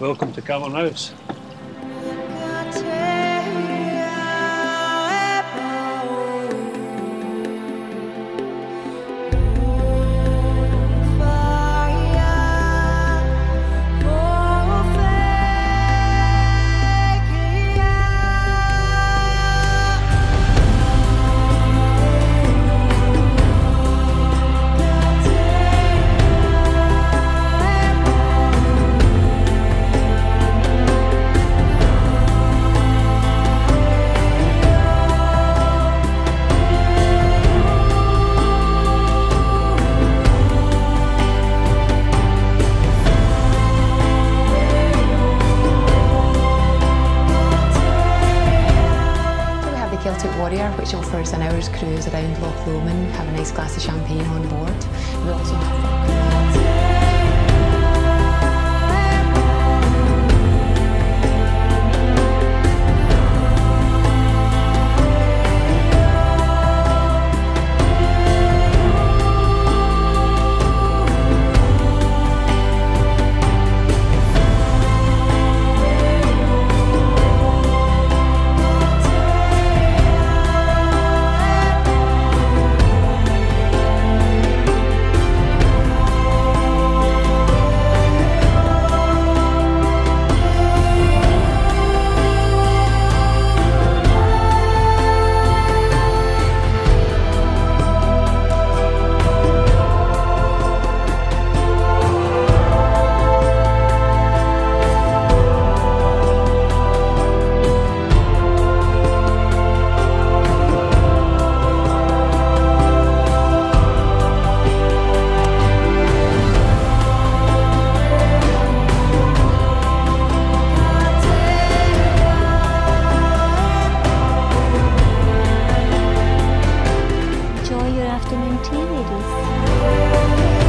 Welcome to Cameron House. Celtic Warrior, which offers an hour's cruise around Loch Lomond, have a nice glass of champagne on board. We also have afternoon tea, ladies.